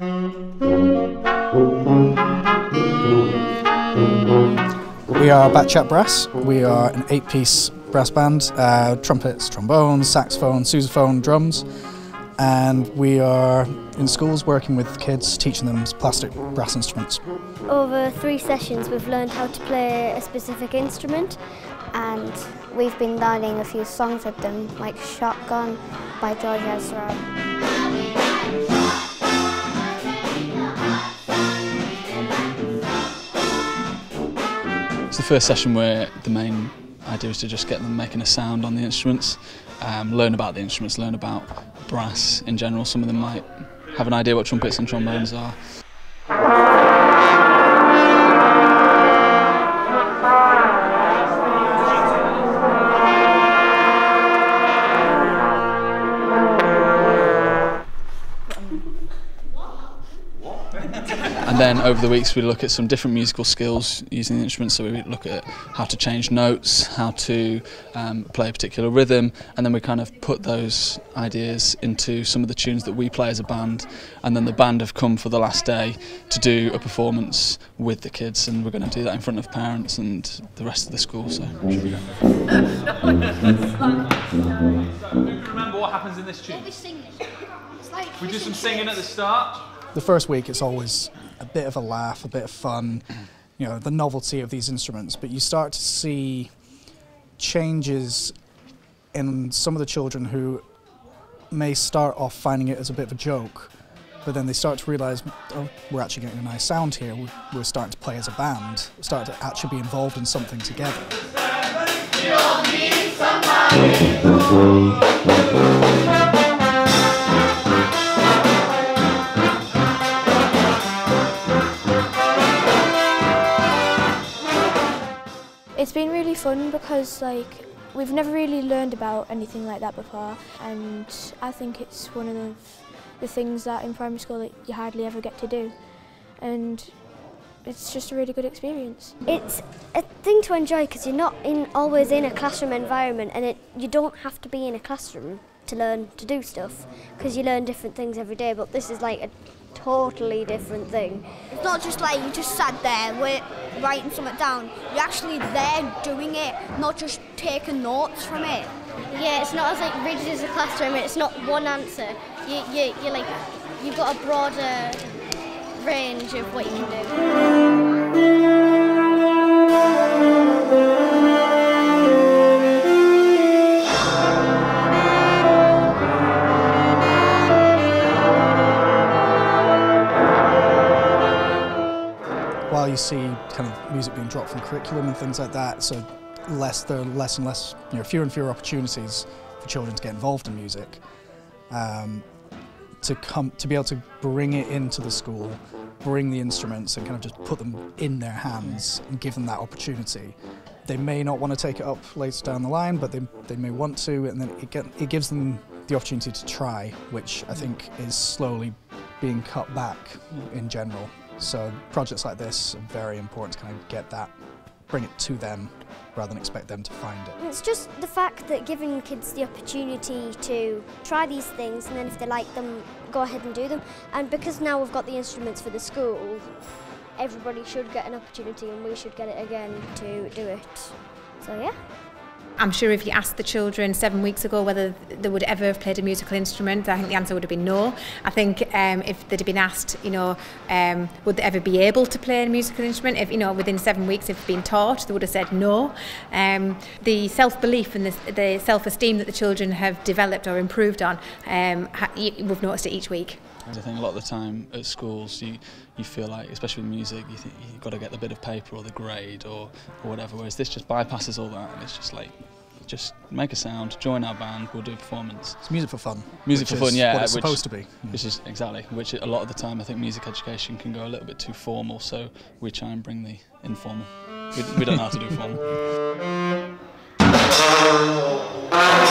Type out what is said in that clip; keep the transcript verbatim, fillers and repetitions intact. We are Back Chat Brass. We are an eight-piece brass band, uh, trumpets, trombones, saxophone, sousaphone, drums, and we are in schools working with kids, teaching them plastic brass instruments. Over three sessions we've learned how to play a specific instrument, and we've been learning a few songs with them, like Shotgun by George Ezra. It's the first session where the main idea is to just get them making a sound on the instruments, um, learn about the instruments, learn about brass in general. Some of them might have an idea what trumpets and trombones are. And then over the weeks we look at some different musical skills using the instruments, so we look at how to change notes, how to um, play a particular rhythm, and then we kind of put those ideas into some of the tunes that we play as a band, and then the band have come for the last day to do a performance with the kids, and we're going to do that in front of parents and the rest of the school, so should we go? Remember what happens in this tune? We do some singing at the start. The first week it's always a bit of a laugh, a bit of fun, you know, the novelty of these instruments, but you start to see changes in some of the children who may start off finding it as a bit of a joke, but then they start to realise, oh, we're actually getting a nice sound here, we're starting to play as a band, we're starting to actually be involved in something together. You'll need somebody. It's been really fun because, like, we've never really learned about anything like that before, and I think it's one of the, the things that in primary school that you hardly ever get to do, and it's just a really good experience. It's a thing to enjoy because you're not in always in a classroom environment, and it, you don't have to be in a classroom to learn to do stuff because you learn different things every day, but this is like a totally different thing. It's not just like you just sat there wait, writing something down, you're actually there doing it, not just taking notes from it. Yeah, it's not as like rigid as a classroom, it's not one answer. You, you, you're like, you've got a broader range of what you can do. While you see kind of music being dropped from curriculum and things like that, so less, there are less and less, you know, fewer and fewer opportunities for children to get involved in music. Um, to come, to be able to bring it into the school, bring the instruments and kind of just put them in their hands and give them that opportunity. They may not want to take it up later down the line, but they, they may want to, and then it, get, it gives them the opportunity to try, which I think is slowly being cut back in general. So projects like this are very important to kind of get that, bring it to them rather than expect them to find it. It's just the fact that giving kids the opportunity to try these things, and then if they like them, go ahead and do them. And because now we've got the instruments for the school, everybody should get an opportunity, and we should get it again to do it. So yeah. I'm sure if you asked the children seven weeks ago whether they would ever have played a musical instrument, I think the answer would have been no. I think um, if they'd have been asked, you know, um, would they ever be able to play a musical instrument, if, you know, within seven weeks if they'd been taught, they would have said no. Um, the self-belief and the, the self-esteem that the children have developed or improved on, um, ha we've noticed it each week. I think a lot of the time at schools you, you feel like, especially with music, you think you've got to get the bit of paper or the grade or, or whatever, whereas this just bypasses all that, and it's just like, just make a sound, join our band, we'll do a performance. It's music for fun. Music for fun, yeah. What it's which, supposed to be. Yeah. Which is, exactly, which a lot of the time I think music education can go a little bit too formal, so we try and bring the informal. We, we don't know how to do formal.